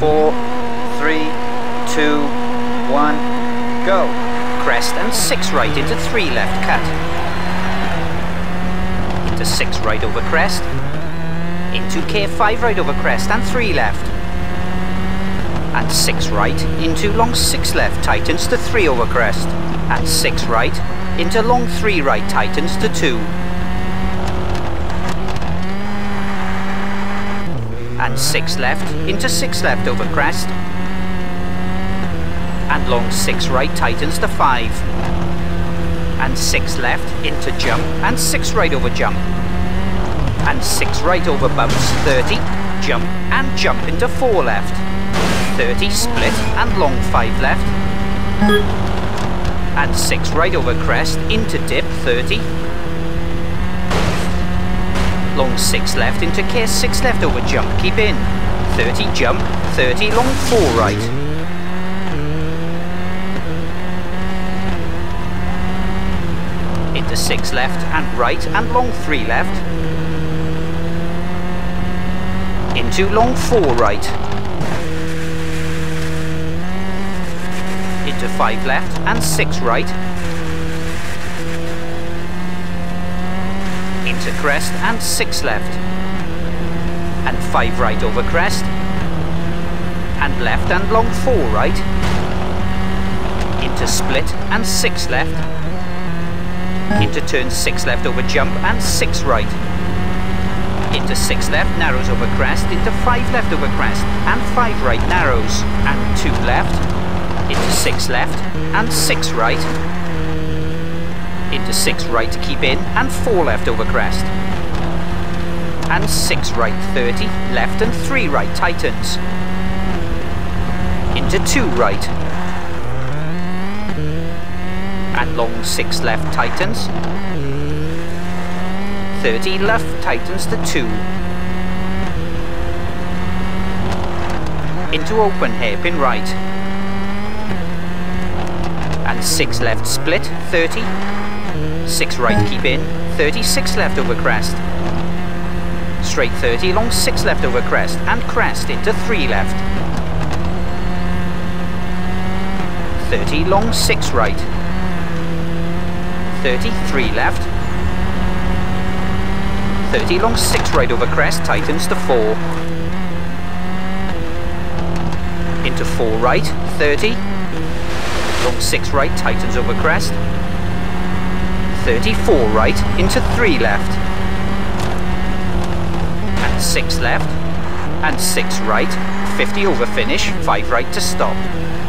4, 3, 2, 1, go. Crest and 6 right into 3 left, cut. Into 6 right over crest. Into K5 right over crest and 3 left. And 6 right into long 6 left, tightens to 3 over crest. And 6 right into long 3 right, tightens to 2. And 6 left into 6 left over crest. And long 6 right tightens to 5. And 6 left into jump and 6 right over jump. And 6 right over bounce, 30, jump and jump into 4 left. 30 split and long 5 left. And 6 right over crest into dip, 30. Long 6 left into K6 left over jump, keep in. 30 jump, 30 long 4 right. Into 6 left and right and long 3 left. Into long 4 right. Into 5 left and 6 right. Into crest and 6 left and 5 right over crest and left and long 4 right into split and 6 left into turn 6 left over jump and 6 right into 6 left narrows over crest into 5 left over crest and 5 right narrows and 2 left into 6 left and 6 right into 6 right to keep in and 4 left over crest and 6 right 30 left and 3 right tightens into 2 right and long 6 left tightens 30 left tightens to 2 into open hairpin right and 6 left split 30 6 right keep in, 36 left over crest. Straight 30 long 6 left over crest and crest into 3 left. 30 long 6 right. 33 left. 30 long 6 right over crest tightens to 4. Into 4 right, 30. Long 6 right tightens over crest. 34 right into 3 left and 6 left and 6 right 50 over finish 5 right to stop.